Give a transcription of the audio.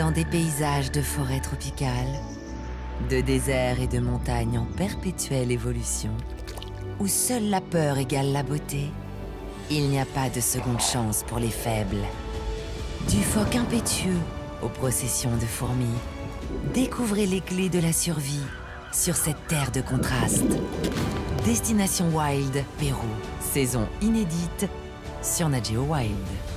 dans des paysages de forêts tropicales, de déserts et de montagnes en perpétuelle évolution, où seule la peur égale la beauté, il n'y a pas de seconde chance pour les faibles. Du phoque impétueux aux processions de fourmis, découvrez les clés de la survie sur cette terre de contraste. Destination Wild, Pérou, saison inédite sur Nat Geo Wild.